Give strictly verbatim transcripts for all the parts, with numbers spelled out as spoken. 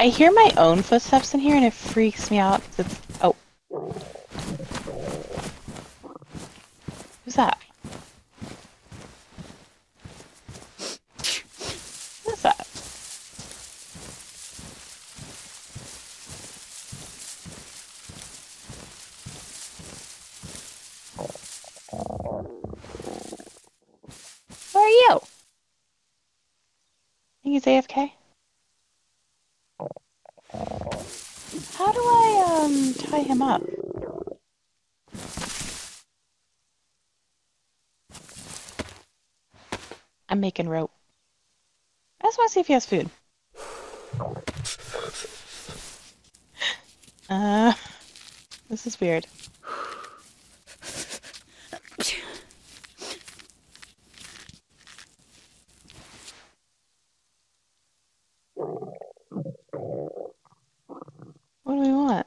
I hear my own footsteps in here and it freaks me out. It's, oh. Who's that? What's that? Where are you? I think he's A F K. How do I, um, tie him up? I'm making rope. I just want to see if he has food. Uh, this is weird. What do we want?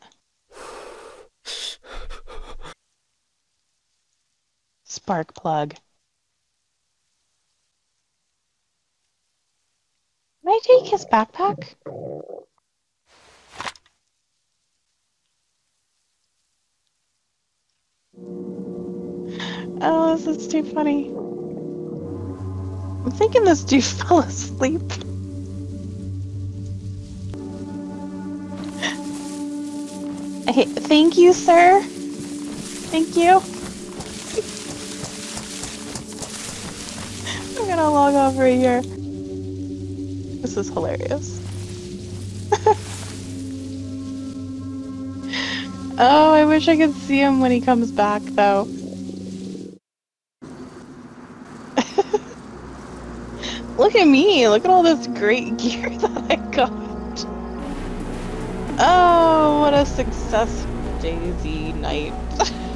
Spark plug. Can I take his backpack? Oh, this is too funny. I'm thinking this dude fell asleep. Hey, thank you, sir. Thank you. I'm gonna log off right here. This is hilarious. Oh, I wish I could see him when he comes back, though. Look at me. Look at all this great gear that I got. Oh, what a successful DayZ night.